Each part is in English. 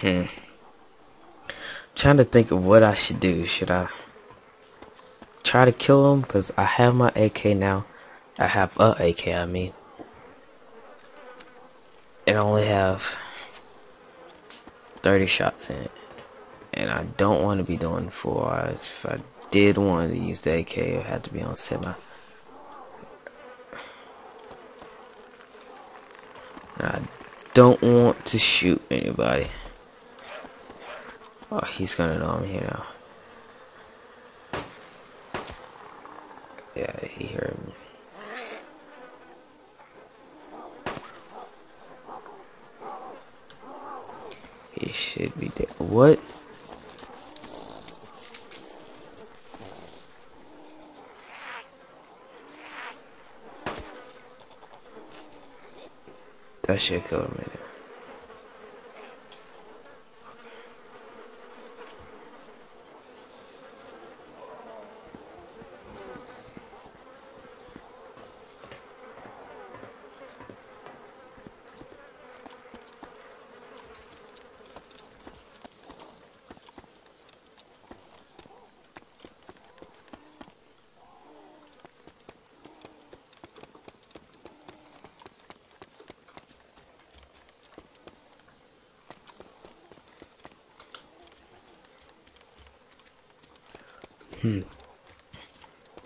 Trying to think of what I should do. Should I try to kill him? Because I have my AK now. I have a AK, I mean. It only have 30 shots in it. And I don't want to be doing 4. If I did want to use the AK, it had to be on semi. I don't want to shoot anybody. Oh, he's gonna know I'm here now. Yeah, he heard me. He should be dead. What? That should kill him right there.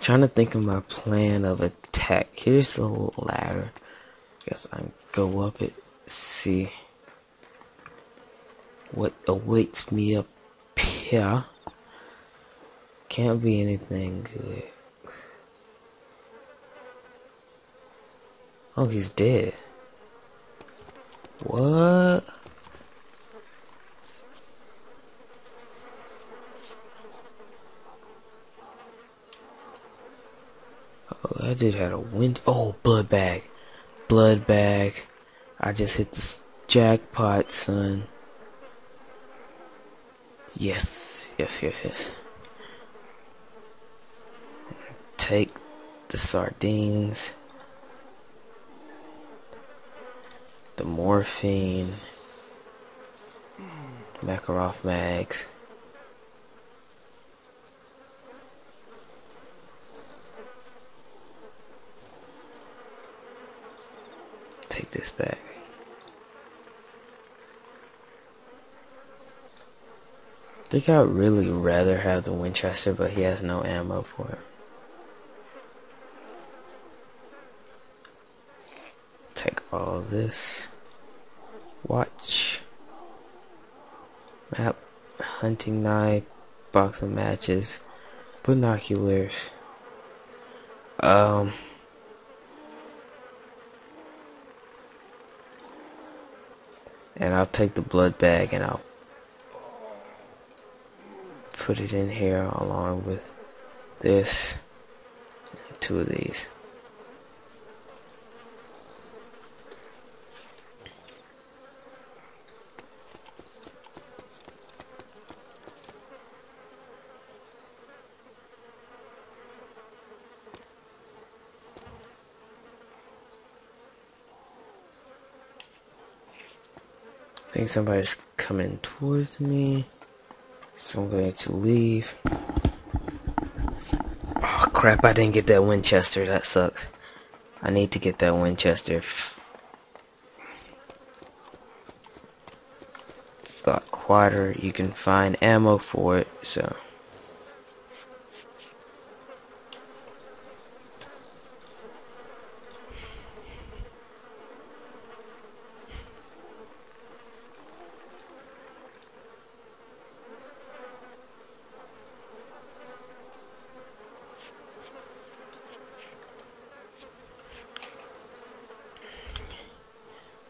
Trying to think of my plan of attack. Here's the ladder. Guess I can go up it. See what awaits me up here. Can't be anything good. Oh, he's dead. What? I did have a wind. Oh, blood bag. Blood bag. I just hit this jackpot, son. Yes. Take the sardines. The morphine. Makarov mags. Take this back. I think I'd really rather have the Winchester, but he has no ammo for it. Take all of this. Watch. Map. Hunting knife. Box of matches. Binoculars. And I'll take the blood bag and I'll put it in here along with this, 2 of these. I think somebody's coming towards me, so I'm going to leave. Oh crap, I didn't get that Winchester, that sucks. I need to get that Winchester. It's a lot quieter, you can find ammo for it, so.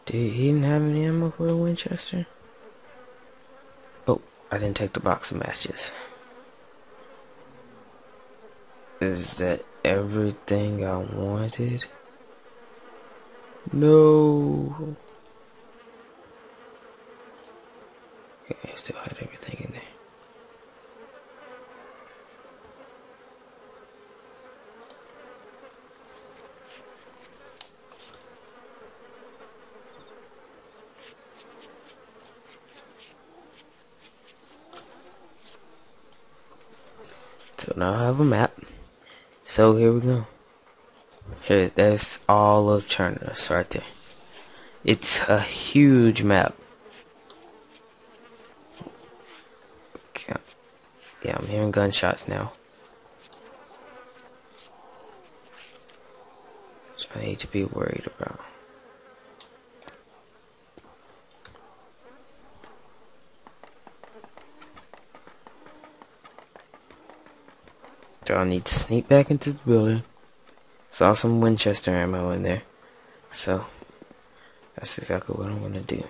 Dude, he didn't have any ammo for a Winchester. Oh, I didn't take the box of matches. Is that everything I wanted? No. Okay, I still had everything in there. So now I have a map. So here we go. Here, that's all of Chernarus right there. It's a huge map. Okay. Yeah, I'm hearing gunshots now. So I need to be worried about. So I need to sneak back into the building. Saw some Winchester ammo in there. So that's exactly what I'm gonna do.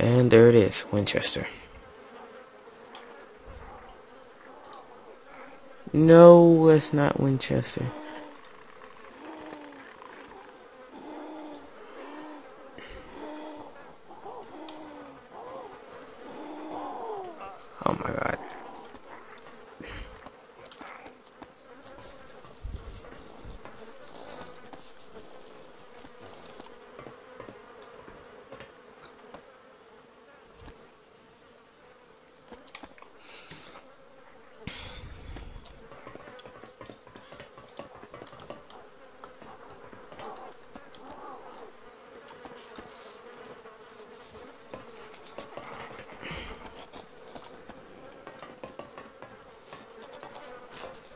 And there it is, Winchester. No, it's not Winchester. Oh my God.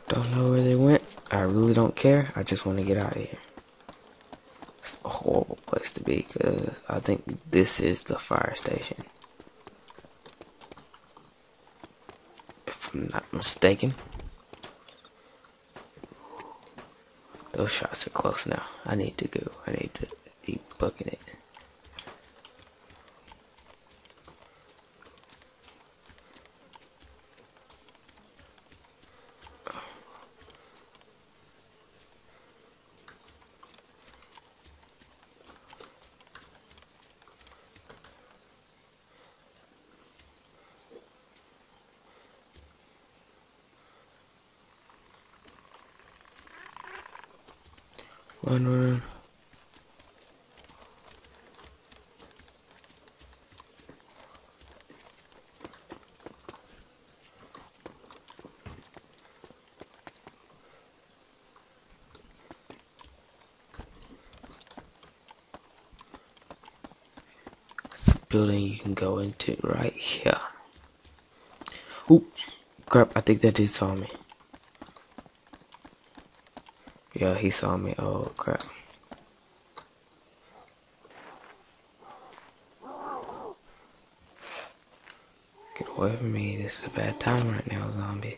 Don't know where they went. I really don't care. I just want to get out of here. It's a horrible place to be because I think this is the fire station, if I'm not mistaken. Those shots are close now. I need to go. I need to keep booking it. Run. It's a building you can go into right here. Oops, crap, I think that dude saw me. Yeah, he saw me. Oh, crap. Get away from me. This is a bad time right now, zombie.